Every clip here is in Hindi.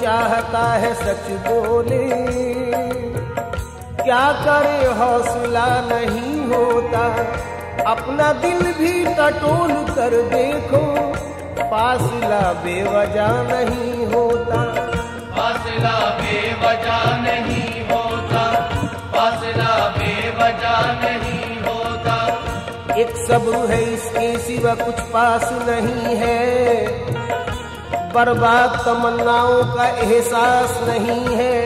चाहता है सच बोले, क्या करे हौसला नहीं होता। अपना दिल भी टटोल कर देखो, फासला बेवजह नहीं होता, फासला बेवजह नहीं होता, फासला बेवजह नहीं होता। एक सब्र है, इसके सिवा कुछ पास नहीं है। बर्बाद तमन्नाओं का एहसास नहीं है।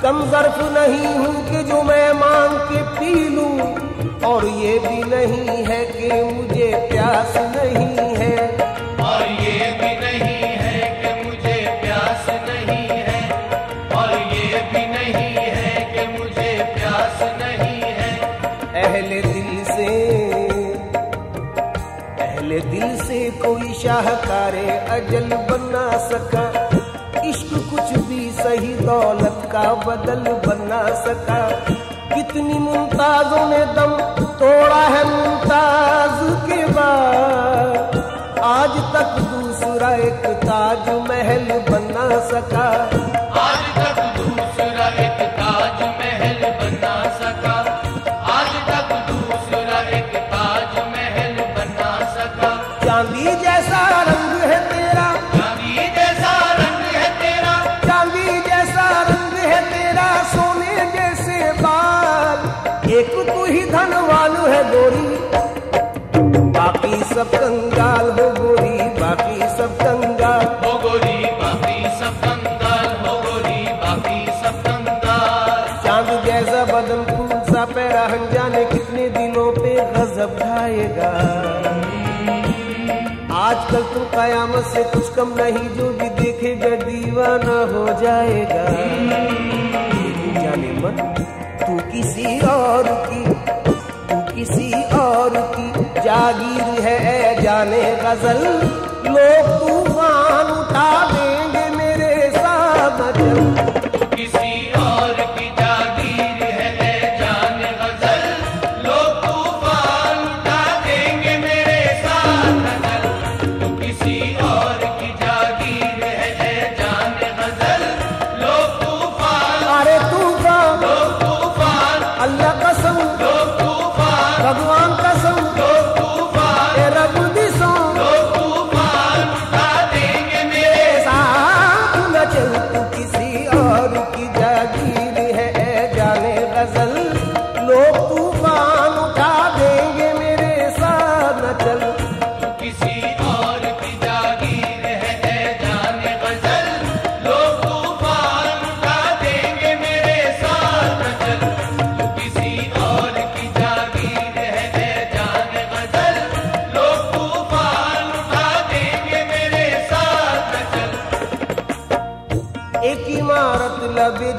कम ज़र्फ़ नहीं हूँ कि जो मैं मांग के पी लूँ, और ये भी नहीं है कि मुझे प्यास नहीं है, और ये भी नहीं है कि मुझे प्यास नहीं है, और ये भी नहीं है कि मुझे प्यास नहीं है। अहले दिल से, अहले दिल से कोई शाहकारे अजल बना सका। इश्क कुछ भी सही दौलत का बदल बना सका। कितनी मुमताजों ने दम तोड़ा है मुमताज के बाद, आज तक दूसरा एक ताज महल बना सका, आज तक दूसरा एक ताज महल बना सका, आज तक दूसरा एक ताज महल बना सका। चांदी जैसा रंग है तेरा, चांदी जैसा रंग है तेरा, चांदी जैसा रंग है तेरा, सोने जैसे बाल। एक तू ही धनवान है गोरी, बाकी सब कंगाल हो गोरी, बाकी सब कंगाल हो गोरी, बाकी सब कंगाल हो गोरी, बाकी सब कंगाल। चांद जैसा बदन फूल सा पैराहन, जाने कितने दिनों पे गजब खाएगा। आजकल तो कयामत से कुछ कम नहीं, जो भी देखेगा दीवाना हो जाएगा। जाने मन तू किसी और की, तू किसी और की जागीर है जाने गजल। लोग तूफान उठा देंगे मेरे साथ मचल,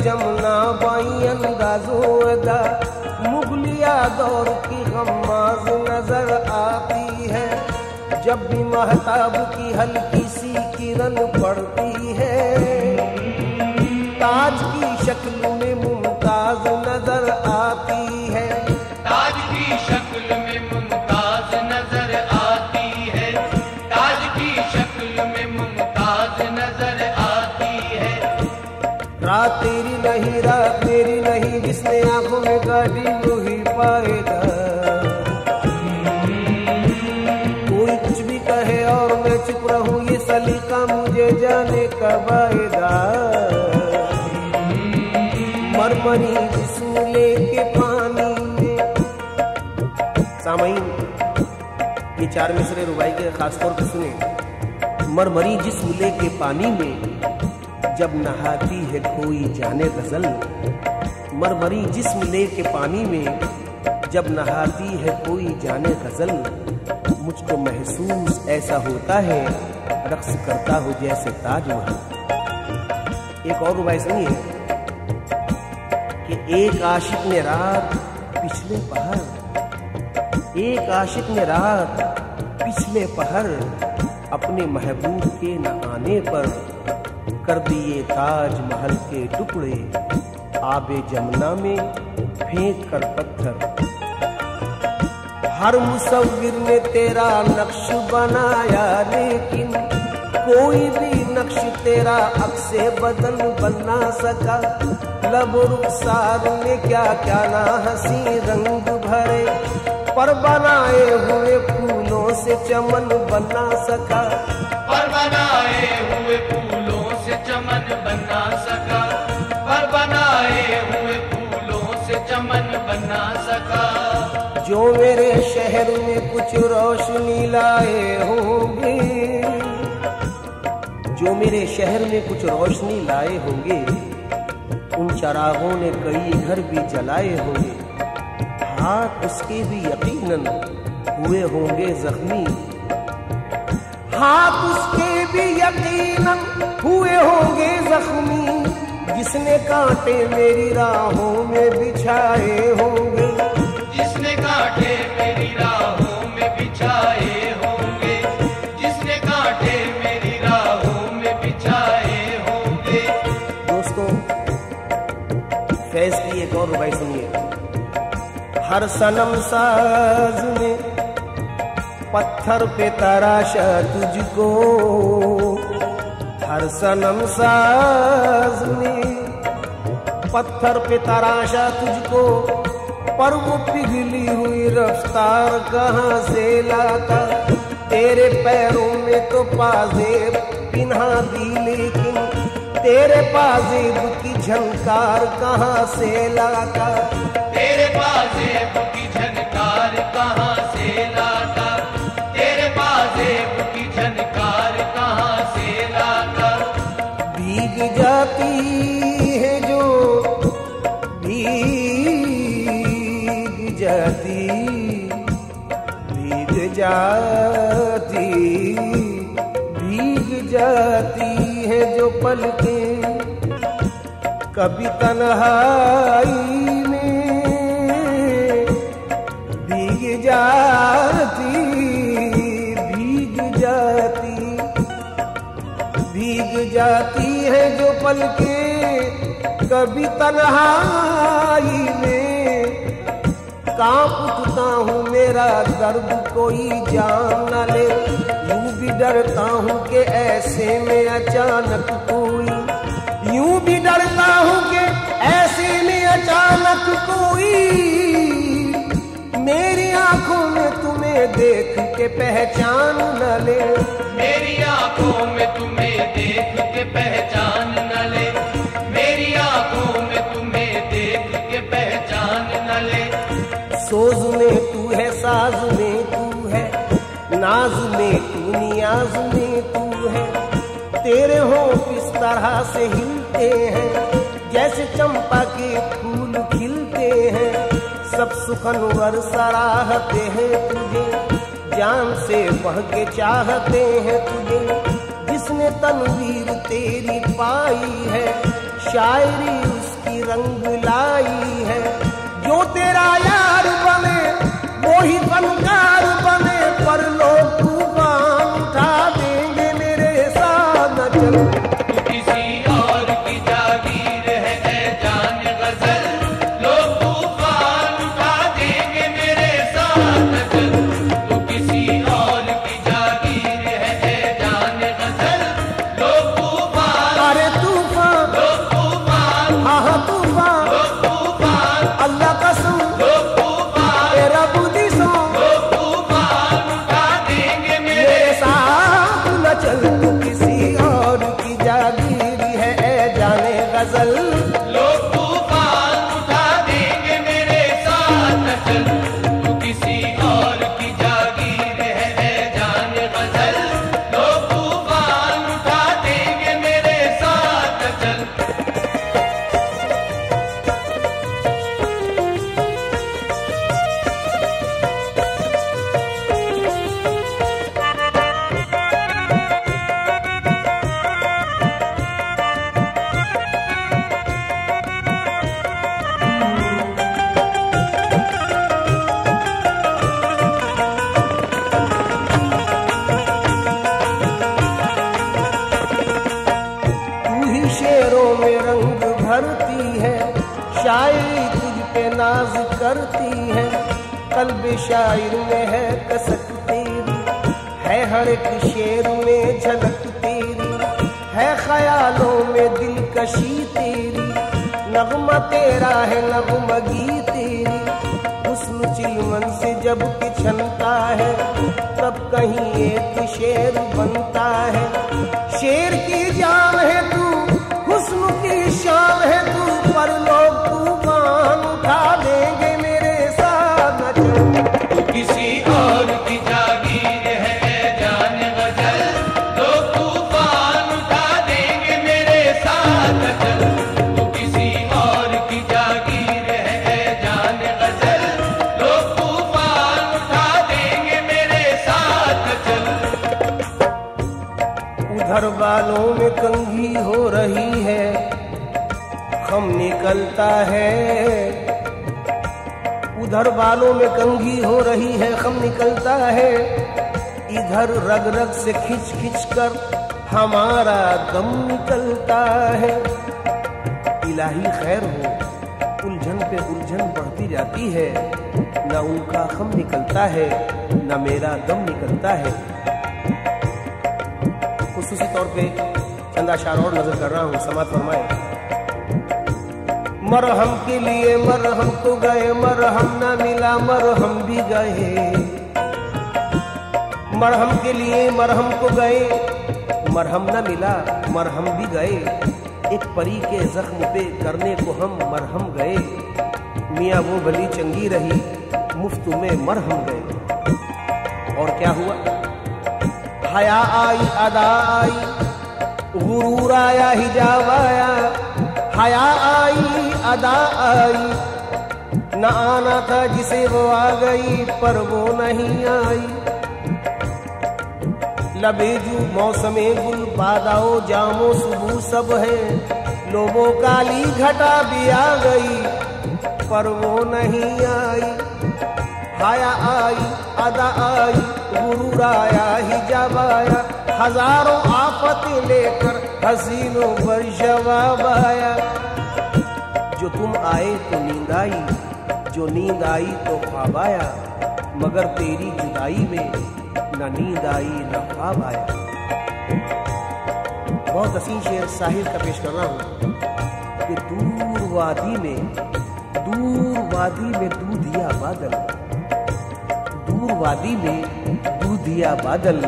जमुना बाई अंदाजों अदा। मुगलिया दौर की गम्माज़ नजर आती है। जब भी महताब की हल्की सी किरण पड़ती है, ताज की शक्ल में मुमताज नजर आती है, ताज की शक्ल में मुमताज नजर आती है, ताज की शक्ल में मुमताज नजर आती है। रात तेरी नहीं, रात तेरी नहीं, जिसने आंखों में गाड़ी वही पाएगा। कोई कुछ भी कहे और मैं चुप रहूं, ये सलीका मुझे जाने कब आएगा। मरमरी जिसने लेके पानी में सामईन ये चार मिसरे रुबाई के खासतौर पर सुने। मरमरी जिस उले के पानी में जब नहाती है कोई जाने गजल, मरमरी जिस उले के पानी में जब नहाती है कोई जाने गजल, मुझको महसूस ऐसा होता है रक्स करता हो जैसे ताजमहल। एक और रुबाई सुनिए कि एक आशिक ने रात पिछले पहर, एक आशिक ने रात पिछले पहर अपने महबूब के न आने पर कर दिए ताजमहल के टुकड़े आबे जमुना में फेंक कर पत्थर। हर मुसव्विर ने तेरा नक्श बनाया लेकिन कोई भी नक्श तेरा अक्से बदन बना सका। लब रुखसार ने क्या क्या ना हंसी रंग भरे पर बनाए हुए फूलों से चमन बना सका, पर बनाए हुए फूलों से चमन बना सका, पर बनाए हुए फूलों से चमन बना सका। जो मेरे शहर में कुछ रोशनी लाए होंगे, जो मेरे शहर में कुछ रोशनी लाए होंगे, उन चरागों ने कई घर भी जलाए होंगे। हाथ उसके भी यकीनन हुए होंगे जख्मी, हाथ उसके भी यकीनन हुए होंगे जख्मी, जिसने कांटे मेरी राहों में बिछाए होंगे, जिसने कांटे मेरी राहों में बिछाए होंगे, जिसने कांटे मेरी राहों में बिछाए होंगे। दोस्तों फैज की एक और रुबाई सुनिए। हर सनम साज ने पत्थर पे तराशा तुझको, हर सनम साज ने पत्थर पे तराशा तुझको, पर वो पिघली हुई रफ्तार कहाँ से लाता। तेरे पैरों में तो पाजेब पिन्हा दी लेकिन तेरे पाजेब की झनकार कहाँ से लाता, तेरे पाजेब की झनकार कहाँ से लाता, तेरे पाजेब की झनकार कहाँ से लाता। भीग जाती है जो भीग जाती, भीग जाती, भीग जाती है जो पलके कभी तन्हाई जाती, भीग जाती, भीग जाती है जो पलके कभी तन्हाई में। कांप उठता हूँ मेरा दर्द कोई जान न ले, यूं भी डरता हूँ कि ऐसे में अचानक कोई, यूं भी डरता हूँ कि ऐसे में अचानक कोई मेरी आंखों में तुम्हें देख के पहचान न ले, मेरी आंखों में तुम्हें देख के पहचान न ले, मेरी आंखों में तुम्हें देख के पहचान न ले। सोज में तू है, साज में तू है, नाज में तू, नियाज में तू है। तेरे होंठ इस तरह से हिलते हैं जैसे चंपा के फूल खिलते हैं। सब सुखनवर सराहते हैं तुझे, जान से बह के चाहते हैं तुझे। जिसने तनवीर तेरी पाई है, शायरी उसकी रंग लाई है। जो तेरा यार बने वो ही फनकार बने, पर लोग तूफान उठा देंगे मेरे साथ चल। शायर में है कसक तेरी, है हर एक शेर में झलक तेरी, है ख्यालों में दिलकशी तेरी, नगमा तेरा है नगमगी तेरी। हुस्न चिलवन से जब पिछलता है तब कहीं एक शेर बनता है। शेर की जान है तू, हुस्न की शान है तू, पर लोग तूफान उठा देंगे मेरे साथ न किसी और की जागीर है जान गजल, तो तूफान उठा देंगे मेरे साथ चल। तो किसी और की जागीर है जान गजल, तो तूफान उठा देंगे मेरे साथ चल। उधर बालों में कंघी हो रही है, खम निकलता है। उधर बालों में कंघी हो रही है, खम निकलता है। इधर रग रग से खिंच खिंच कर हमारा दम निकलता है। इलाही खैर हो, उलझन पे उलझन बढ़ती जाती है। न उनका खम निकलता है न मेरा दम निकलता है। खुसूसी तौर पे चंद अशार और नजर कर रहा हूँ, समात फरमाए। मरहम के लिए मरहम तो गए, मरहम न मिला मरहम भी गए। मरहम के लिए मरहम तो गए, मरहम न मिला मरहम भी गए। एक परी के जख्म पे करने को हम मरहम गए। मियाँ वो भली चंगी रही, मुफ्त में मरहम गए। और क्या हुआ? हया आई, अदा आई, गुरूर आया, हिजाब आया। हया आई, अदा आई, न आना था जिसे वो आ गई, पर वो नहीं आई। लबेजू मौसमे गुल, बादाओ जामो सुबू सब है। लोबो काली घटा भी आ गई, पर वो नहीं आई। हाया आई, अदा आई, गुरूर आया, हिजाब आया। हजारों आफतें लेकर हसीनों पर जवाब आया। जो तुम आए तो नींद आई, जो नींद आई तो ख्वाब आया। मगर तेरी जुदाई में न नींद आई न ख्वाब आया। बहुत हसीन शेर साहिर का पेश कर रहा हूँ कि दूर वादी में दूधिया बादल, दूर वादी में दूधिया बादल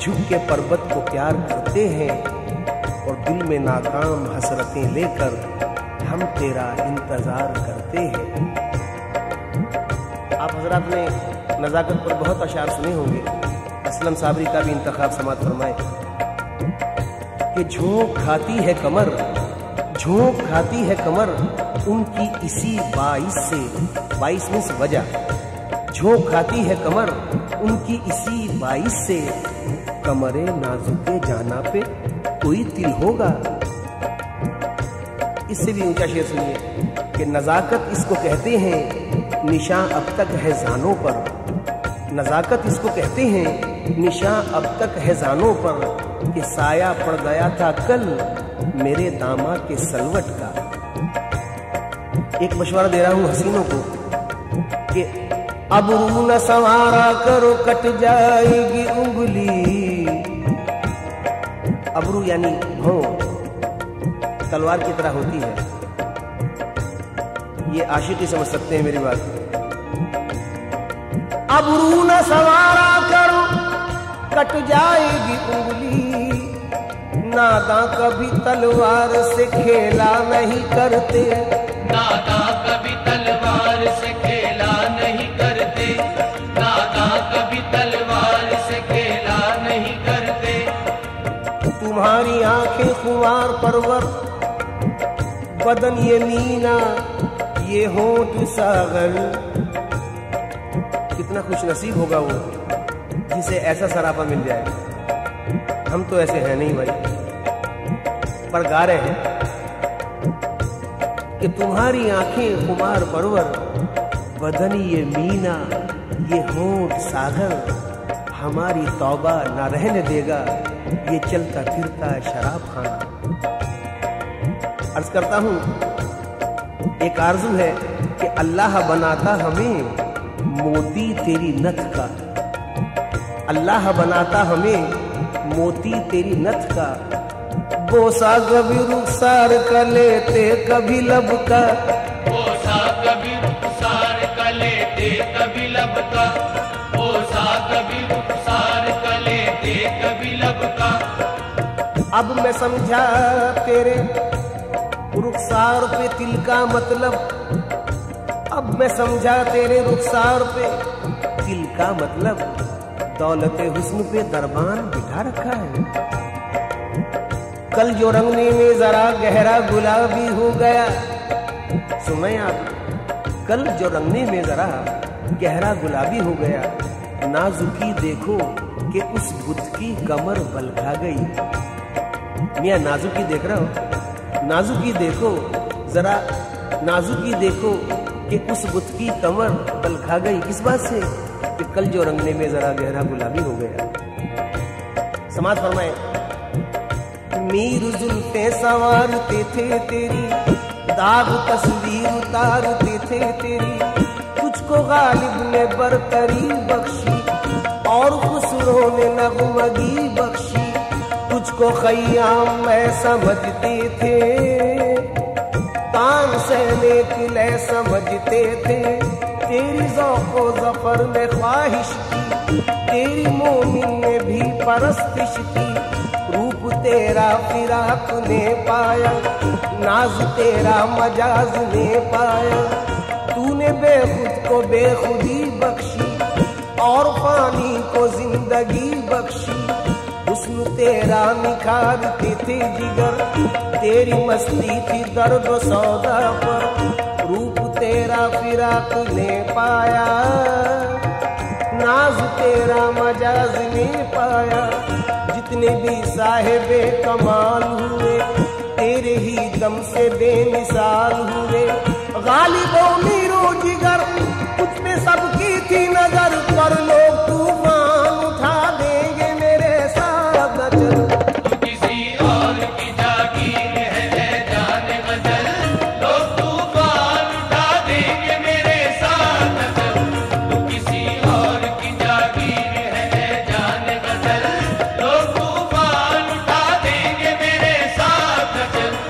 झुक के पर्वत को प्यार करते हैं। और दिल में नाकाम हसरतें लेकर हम तेरा इंतजार करते हैं। आप हजरात ने नज़ाकत पर बहुत अशार सुने होंगे, असलम साबरी का भी इंतखाब समात फरमाए। कि झोंक खाती है कमर, झोंक खाती है कमर, उनकी इसी बाईस वजह। झोंक खाती है कमर, उनकी इसी बाईस से, कमरे नाजुके जाना पे कोई तिल होगा। इससे भी ऊंचा शेर सुनिए कि नज़ाकत इसको कहते हैं, निशां अब तक है जानों पर। नज़ाकत इसको कहते हैं, निशां अब तक है जानों पर। कि साया पड़ गया था कल मेरे दामा के सलवट का। एक मशवरा दे रहा हूँ हसीनों को कि अब रू न संवारा करो, कट जाएगी उंगली। अबरू यानी भौ तलवार की तरह होती है। ये आशिकी समझ सकते हैं मेरी बात। अबरू न सवारा करो, कट जाएगी उंगली। नादा कभी तलवार से खेला नहीं करते, नादा कभी तलवार से खेला नहीं करते, नादा कभी तलवार से खेला नहीं करते। तुम्हारी आंखें खुमार परवर, बदन ये मीना, ये होंठ सागर। कितना खुश नसीब होगा वो जिसे ऐसा सरापा मिल जाए। हम तो ऐसे हैं नहीं भाई, पर गा रहे हैं कि तुम्हारी आंखें खुमार परवर, बदन ये मीना, ये होंठ सागर। हमारी तौबा ना रहने देगा ये चलता फिरता शराब खाना। अर्ज करता हूँ, एक आरज़ू है कि अल्लाह बनाता हमें, मोती तेरी नथ का। अल्लाह बनाता हमें मोती तेरी नथ का। बोसा कभी रुखसार का लेते कभी लब का, बोसा कभी रुखसार का लेते कभी लब का, बोसा कभी रुखसार का लेते कभी लब का। अब मैं समझा तेरे रुखसार पे तिल का मतलब, अब मैं समझा तेरे रुखसार पे तिल का मतलब। दौलत हुस्न पे दरबान बिठा रखा है। कल जो रंगने में जरा गहरा गुलाबी हो गया, सुने आप, कल जो रंगने में जरा गहरा गुलाबी हो गया, नाजुकी देखो कि उस बुत की कमर बलखा गई। मियाँ नाजुकी देख रहा हूँ, नाजुकी देखो जरा, नाजुकी देखो कि उस बुत की कमर बलखा गई। किस बात से? कि कल जो रंगने में जरा गहरा गुलाबी हो गया। समाज फरमाए, मीर जुल्फे संवारते थे तेरी, दाग तस्वीर उतारते थे तेरी, तुझको गालिब ने बरतरी बख्शी और खुसरो ने नगमगी बख्शी। तुझको खयाम मैं समझते थे, तान सहने किले समझते थे, तेरी ज़ौक़ो ज़फ़र में ख्वाहिश की, तेरी मोमिन ने भी परस्तिश की। रूप तेरा फिराक ने पाया, नाज तेरा मजाज ने पाया, तूने बेखुद को बेखुदी बख्शी और पानी को जिंदगी बख्शी। हुस्न तेरा निखारते थे जिगर, तेरी मस्ती थी दर्द सौदा पर। रूप तेरा फिराक ने पाया, नाज तेरा मजाज ने पाया। जितने भी साहिबे कमाल हुए, तेरे ही दम से बेमिसाल हुए। गालिबों मीरो जिगर, कुछ में सबकी थी नजर, पर लोग तूफान उठा देंगे मेरे साथ नजर। तू किसी और की जागीर है जान ए ग़ज़ल, लोग तूफान उठा देंगे मेरे साथ नजर। तू किसी और की जागीर है जान ए ग़ज़ल, लोग तूफान उठा देंगे मेरे साथ नजर।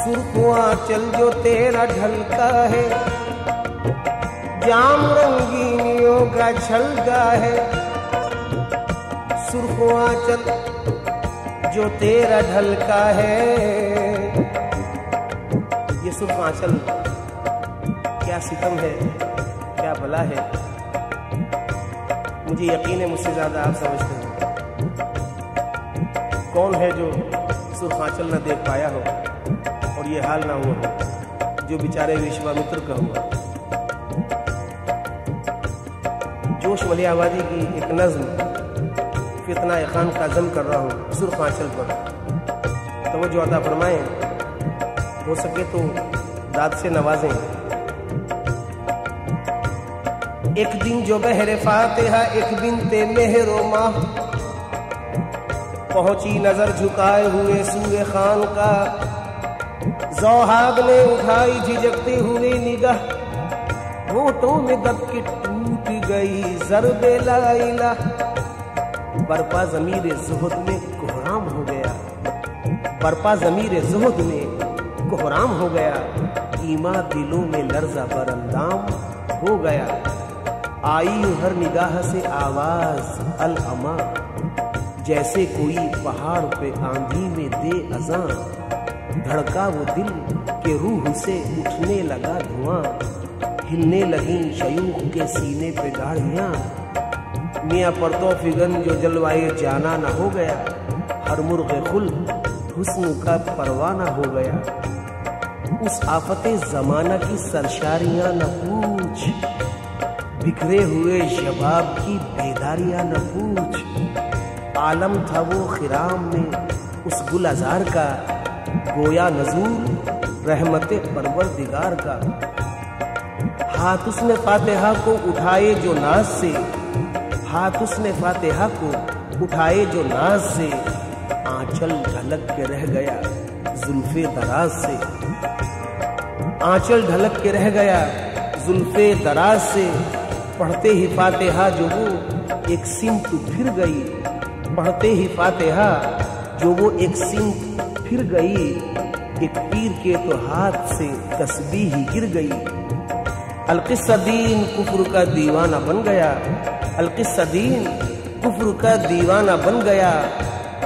सुरकुआंचल जो तेरा ढलका है, जाम रंगीनियों का छलका है। सुरकुआंचल जो तेरा ढलका है, ये सुरकुआंचल क्या सितम है, क्या भला है। मुझे यकीन है मुझसे ज्यादा आप समझते हैं। कौन है जो सुरकुआंचल न देख पाया हो और ये हाल ना हुआ हो जो बेचारे विश्वामित्र का हुआ। जोश मले आबादी की एक नज्म फितना खान का जम कर रहा हूँ सुरखांचल पर, तो वो जो अदा फरमाएं, हो सके तो दाद से नवाजें। एक दिन जो बहरे फातिहा एक बिनते मेहरो माह, पहुंची नजर झुकाए हुए सूए खान का। जोहाग ने उठाई झिझकते हुए निगाह, होठों में दब के टूट गई ज़र्बे ला इलाह। बरपा ज़मीरे ज़ुहद में कोहराम हो गया, बरपा ज़मीरे ज़ुहद में कोहराम हो गया। ईमा दिलों में लर्ज़ा बरंदाम हो गया। आई हर निगाह से आवाज़ अल अमा, जैसे कोई पहाड़ पे आंधी में दे अज़ां। धड़का वो दिल के रूह से उठने लगा धुआं, हिलने लगी शयूख के सीने पे दाढ़ियाँ। मियाँ पर तो फिगन जो जलवाए जाना न हो गया, हर मुर्ग खुल हुस्न का परवाना हो गया। उस आफते जमाना की सरशारियां न पूछ, बिखरे हुए शबाब की बेदारियां न पूछ। आलम था वो खिराम में उस गुलजार का, गोया नजूर रहमते परवरदिगार का। हाथ उसने फातिहा को उठाए जो नाज से, हाथ उसने फातिहा को उठाए जो नाज से, आंचल ढलक के रह गया जुल्फे दराज से। आंचल ढलक के रह गया जुल्फे दराज से, पढ़ते ही फातिहा जो वो एक सिमट फिर गई, पढ़ते ही फातिहा जो वो एक सिमट फिर गई। एक पीर के तो हाथ से तस्बीह ही गिर गई। अलकिस्सा दीन कुफर का दीवाना बन गया, अलकिस्सा दीन कुफर का दीवाना बन गया।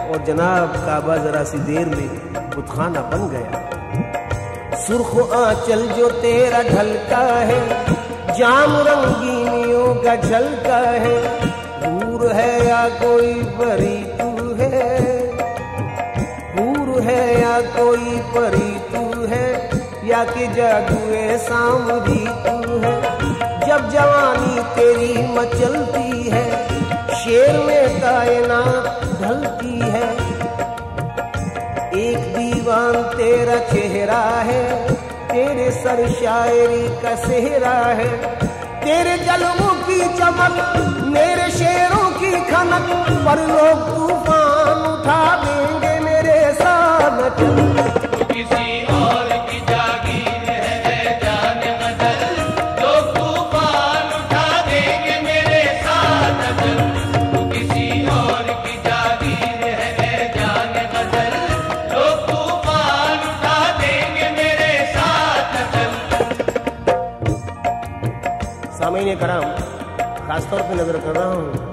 और जनाब काबा जरा सी देर में बुतखाना बन गया। सुर्ख आंचल जो तेरा ढलका है, जाम रंगीनियों का झलका है। हूर है या कोई परी तू है, हूर है या कोई परी तू है, या कि जादुए सांवरी तू है। जब जवानी तेरी मचलती है, शेर में कायनात ढलती है। एक दीवान तेरा चेहरा है, तेरे सर शायरी का सेहरा है। तेरे जलवों की चमक, मेरे शेरों की खनक, पर लोग तूफान उठा देंगे मेरे साथ चल। किसी और की जागीर है जान मदद, लोग तूफान उठा देंगे मेरे साथ चल। किसी और की जागीर है जान मदद, लोग तूफान उठा देंगे मेरे साथ चल। सामईन कराम, खासतौर पे नजर कर रहा हूं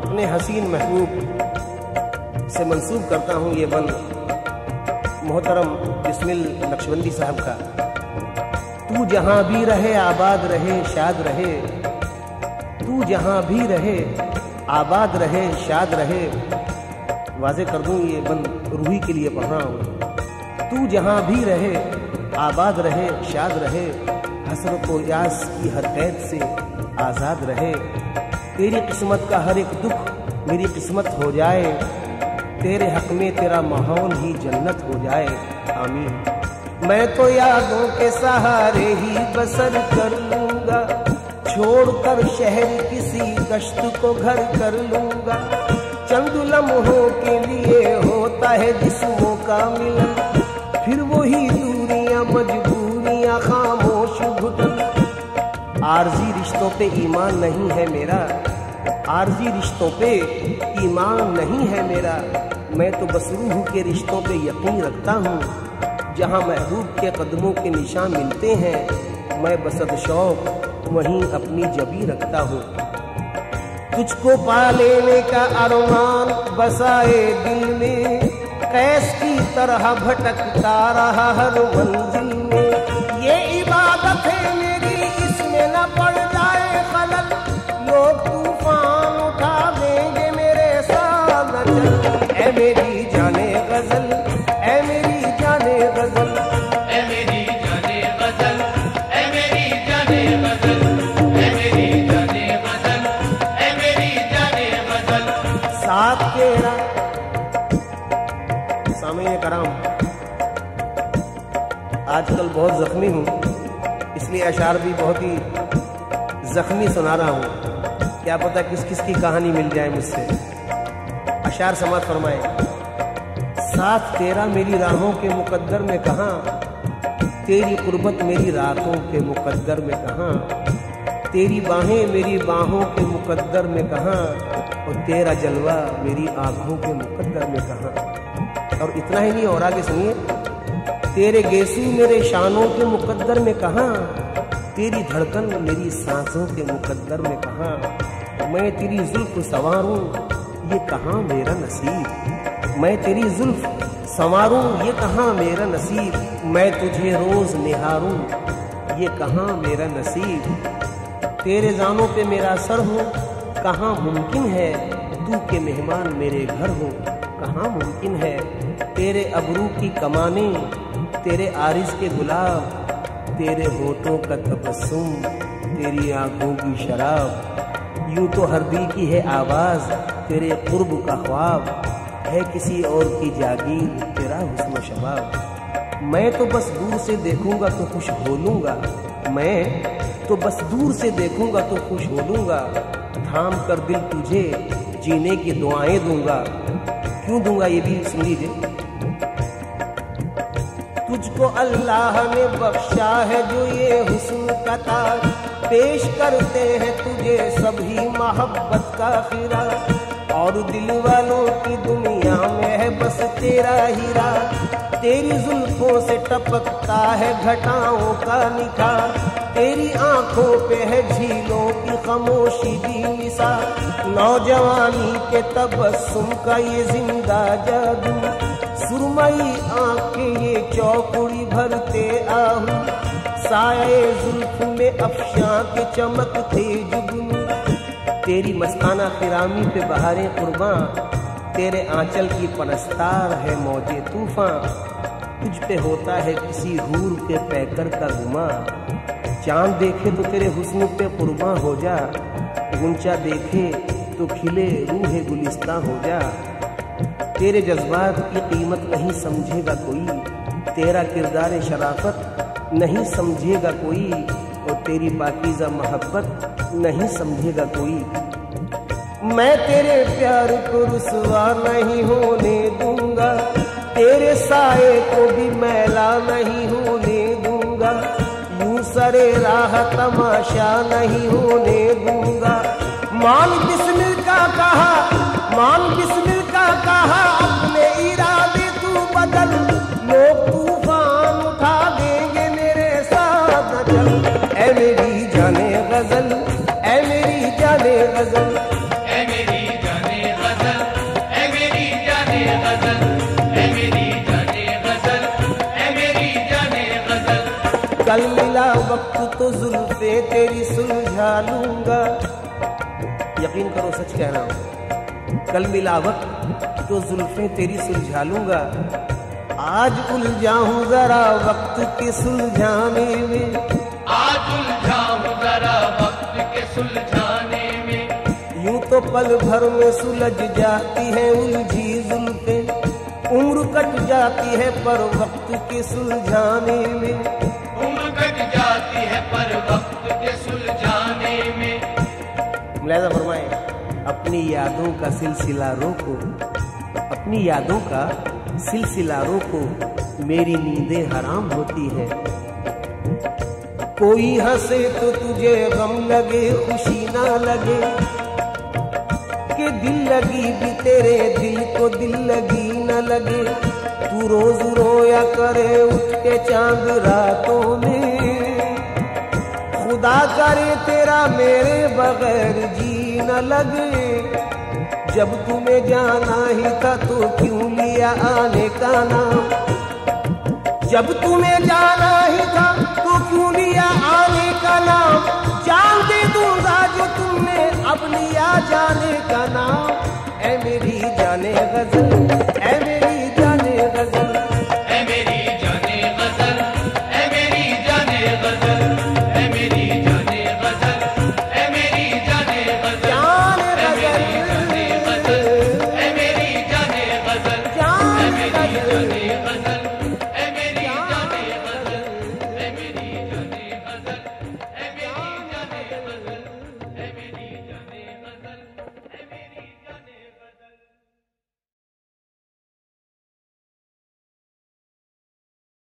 अपने हसीन महबूब से मंसूब करता हूं ये बंद मोहतरम बिस्मिल नक्शबंदी साहब का। तू जहां भी रहे आबाद रहे शाद रहे, तू जहां भी रहे आबाद रहे शाद रहे। वाजे कर दूं ये बंद रूही के लिए पढ़ रहा हूं। तू जहां भी रहे आबाद रहे शाद रहे, हसरत और यास की हर कैद से आज़ाद रहे। तेरी किस्मत का हर एक दुख मेरी किस्मत हो जाए, तेरे हक में तेरा माहौल ही जन्नत हो जाए। आमीन। मैं तो यादों के सहारे ही बसर कर लूँगा, छोड़कर शहर किसी कश्त को घर कर लूँगा। चंद लम्हों के लिए होता है जिस्मों का मिलन, फिर वही दूरियां मजबूरियां खामोश घुटन। आरजी रिश्तों पे ईमान नहीं है मेरा, आरजी रिश्तों पे ईमान नहीं है मेरा। मैं तो बस रूह के रिश्तों पे यकीन रखता हूँ, जहाँ महबूब के कदमों के निशान मिलते हैं, मैं बसद शौक वहीं अपनी जबी रखता हूँ। तुझको पा लेने का अरमान बसाए दिल में, कैस की तरह भटकता रहा हर मंजिल में। ये इबादत है मेरी, इसमें न पड़ जाए खलल, लोग तूफान उठा देंगे मेरे साथ चल। ऐ मेरी जाने गजल, ऐ मेरी जाने गजल, ऐ मेरी जाने गजल, ऐ मेरी जाने गजल। आजकल बहुत जख्मी हूँ, इसलिए अशार भी बहुत ही जख्मी सुना रहा हूँ। क्या पता किस किस की कहानी मिल जाए मुझसे। अशार समात फरमाए। साथ तेरा मेरी राहों के मुकद्दर में कहाँ, तेरी कुर्बत मेरी रातों के मुकद्दर में कहाँ। तेरी बाहें मेरी बाहों के मुकद्दर में कहाँ, और तेरा जलवा मेरी आँखों के मुकद्दर में कहाँ। और इतना ही नहीं, और आगे सुनिए। तेरे गेसू मेरे शानों के मुकद्दर में कहाँ, तेरी धड़कन मेरी सांसों के मुकद्दर में कहाँ। मैं तेरी जुल्फ संवारूं ये कहाँ मेरा नसीब, मैं तेरी जुल्फ संवारूं ये कहाँ मेरा नसीब। मैं तुझे रोज निहारूं ये कहाँ मेरा नसीब। तेरे जानों पे मेरा असर हो कहाँ मुमकिन है, तू के मेहमान मेरे घर हो कहाँ मुमकिन है तेरे अबरू की कमानी, तेरे आरिस के गुलाब, तेरे होठों का तबस्सुम, तेरी आंखों की शराब। यूं तो हर दिल की है आवाज़ तेरे कुर्ब का ख्वाब, है किसी और की जागीर तेरा हुस्न शबाब। मैं तो बस दूर से देखूंगा तो खुश हो लूंगा, मैं तो बस दूर से देखूंगा तो खुश हो लूंगा। थाम कर दिल तुझे जीने की दुआएं दूंगा, क्यों दूंगा ये भी सुन लीजिए। तुझको अल्लाह ने बख्शा है जो ये हुस्न का ताज, पेश करते हैं तुझे सभी मोहब्बत का फिरा। और दिल वालों की दुनिया में है बस तेरा हीरा, तेरी जुल्फों से टपकता है घटाओं का निखार। तेरी आंखों पे है झीलों की खामोशी दी मिसाल, नौजवानी के तबस्सुम का ये जिंदा जादू। सुरमई आंखें ये चौकड़ी भरते आहू, साये जुल्फ में अफशां के चमकते जुगनू। तेरी मस्ताना फिरामी पे बहारे कुर्बां, तेरे आंचल की पनस्तार है मौजे तूफां। तुझ पे होता है किसी हूर के पैकर का गुमा, चांद देखे तो तेरे हुस्न पे कुर्बां हो जा। गुंचा देखे तो खिले रूहे गुलिस्तां हो जा। तेरे जज्बात की कीमत नहीं समझेगा कोई, तेरा किरदार शराफत नहीं समझेगा कोई, और तेरी पाकीज़ा मोहब्बत नहीं समझेगा कोई। मैं तेरे प्यार को रुसवा नहीं होने दूंगा, तेरे साए को भी मैला नहीं होने दूंगा। यूं सरे राह तमाशा नहीं होने दूंगा। माल बिस्मिल का कहा, माल बिस्मिल का कहा, अपने इरादे तू बदल। लोग तूफान उठा देंगे मेरे साथ चल। ऐ मेरी जाने गजल, ऐ मेरी जाने गजल, ऐ मेरी जाने गजल, ऐ मेरी जाने गजल, ऐ मेरी जाने गजल, ऐ मेरी जाने गजल। कल मिला वक्त तो जुल्फे तेरी सुलझा लूंगा, यकीन करो सच कह रहा हूँ। कल मिला वक्त तो जुल्फे तेरी सुलझा लूंगा, आज उलझा हूँ जरा वक्त के सुलझाने में। वक्त के सुलझाने में यूं तो पल भर में सुलझ जाती है उलझी जुल्फे, उम्र कट जाती है पर वक्त के सुलझाने में, उम्र कट जाती है पर वक्त के सुलझाने में। मुलाजा फरमाए, अपनी यादों का सिलसिला रोको, अपनी यादों का सिलसिला रोको, मेरी नींदें हराम होती है। कोई हंसे तो तुझे गम लगे खुशी ना लगे, कि दिल लगी भी तेरे दिल को दिल लगी ना लगे। तू रोज रोया करे उठ के चांद रातों में, खुदा करे तेरा मेरे बगैर जी ना लगे। जब तुम्हें जाना ही था तो क्यों लिया आने का नाम, जब तुम्हें जाना ही था तो क्यों लिया आने का नाम। जान दे दूंगा जो तुमने अब लिया जाने का नाम। ऐ मेरी जाने गजल।